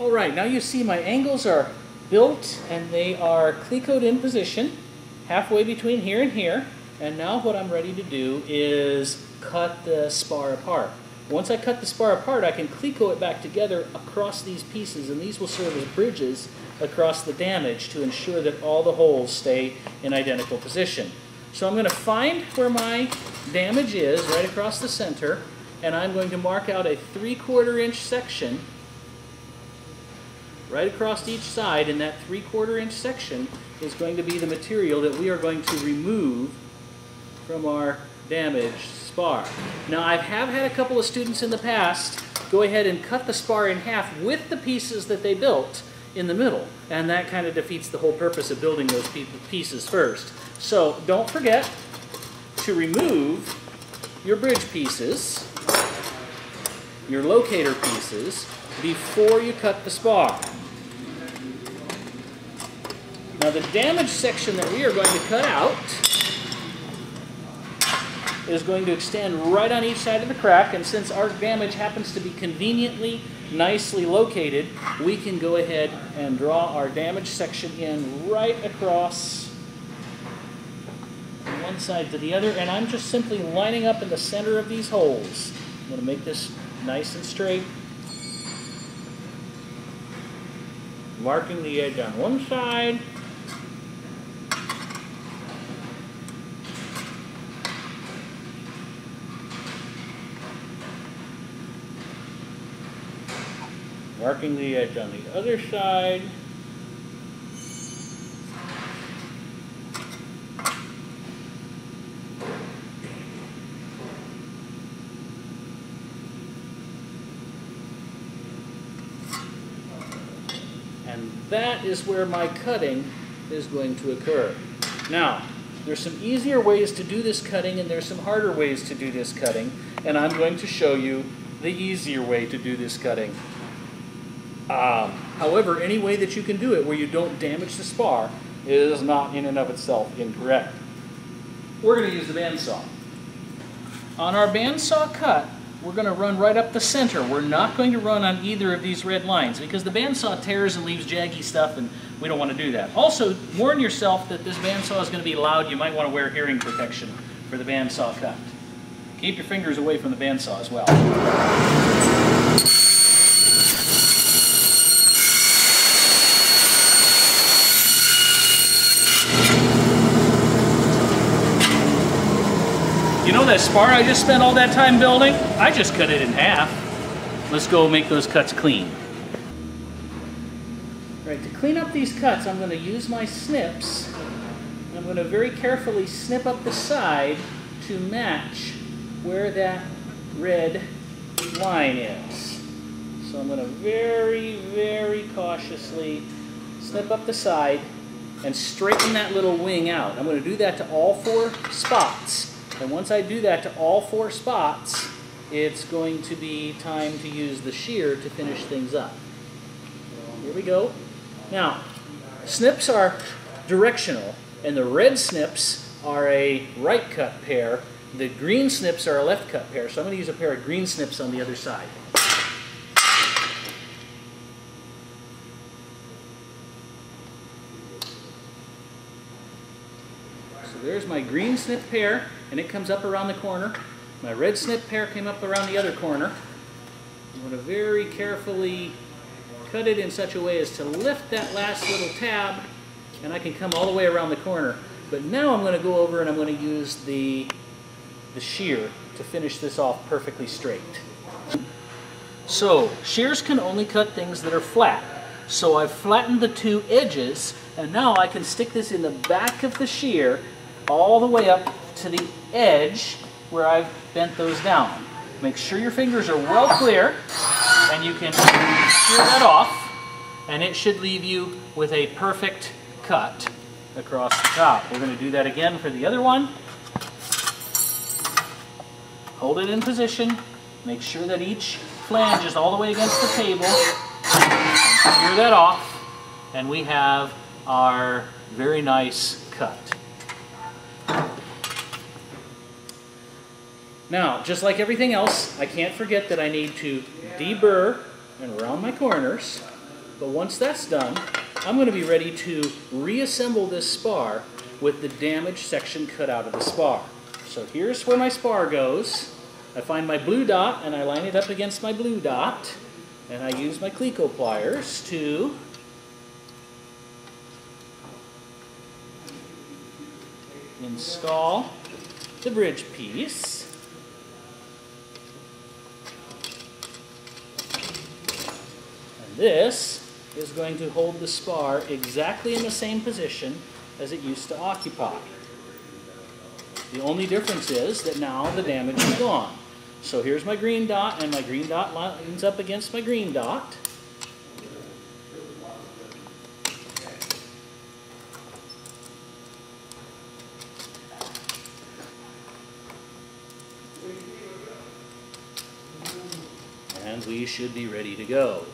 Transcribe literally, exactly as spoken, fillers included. All right, now you see my angles are built and they are Clecoed in position, halfway between here and here. And now what I'm ready to do is cut the spar apart. Once I cut the spar apart, I can Cleco it back together across these pieces, and these will serve as bridges across the damage to ensure that all the holes stay in identical position. So I'm going to find where my damage is, right across the center, and I'm going to mark out a three-quarter inch section right across each side, and that three-quarter inch section is going to be the material that we are going to remove from our damaged spar. Now, I have had a couple of students in the past go ahead and cut the spar in half with the pieces that they built in the middle, and that kind of defeats the whole purpose of building those pieces first. So don't forget to remove your bridge pieces, your locator pieces, before you cut the spar. Now, the damaged section that we are going to cut out is going to extend right on each side of the crack, and since our damage happens to be conveniently nicely located, we can go ahead and draw our damage section in right across from one side to the other, and I'm just simply lining up in the center of these holes. I'm going to make this nice and straight, marking the edge on one side, marking the edge on the other side, and that is where my cutting is going to occur. Now, there's some easier ways to do this cutting and there's some harder ways to do this cutting, and I'm going to show you the easier way to do this cutting. Um, however, any way that you can do it where you don't damage the spar is not in and of itself incorrect. We're going to use the bandsaw. On our bandsaw cut, we're going to run right up the center. We're not going to run on either of these red lines because the bandsaw tears and leaves jaggy stuff, and we don't want to do that. Also, warn yourself that this bandsaw is going to be loud. You might want to wear hearing protection for the bandsaw cut. Keep your fingers away from the bandsaw as well. You know that spar I just spent all that time building? I just cut it in half. Let's go make those cuts clean. Right, to clean up these cuts, I'm going to use my snips. I'm going to very carefully snip up the side to match where that red line is. So I'm going to very, very cautiously snip up the side and straighten that little wing out. I'm going to do that to all four spots. And once I do that to all four spots, it's going to be time to use the shear to finish things up. Here we go. Now, snips are directional, and the red snips are a right cut pair. The green snips are a left cut pair, so I'm going to use a pair of green snips on the other side. So there's my green snip pair, and it comes up around the corner. My red snip pair came up around the other corner. I'm going to very carefully cut it in such a way as to lift that last little tab, and I can come all the way around the corner. But now I'm going to go over and I'm going to use the, the shear to finish this off perfectly straight. So, shears can only cut things that are flat. So I've flattened the two edges, and now I can stick this in the back of the shear all the way up to the edge where I've bent those down. Make sure your fingers are well clear and you can shear that off, and it should leave you with a perfect cut across the top. We're going to do that again for the other one. Hold it in position. Make sure that each flange is all the way against the table. Shear that off, and we have our very nice cut. Now, just like everything else, I can't forget that I need to deburr and round my corners. But once that's done, I'm going to be ready to reassemble this spar with the damaged section cut out of the spar. So here's where my spar goes. I find my blue dot and I line it up against my blue dot, and I use my Cleco pliers to install the bridge piece. And this is going to hold the spar exactly in the same position as it used to occupy. The only difference is that now the damage is gone. So here's my green dot, and my green dot lines up against my green dot. And we should be ready to go.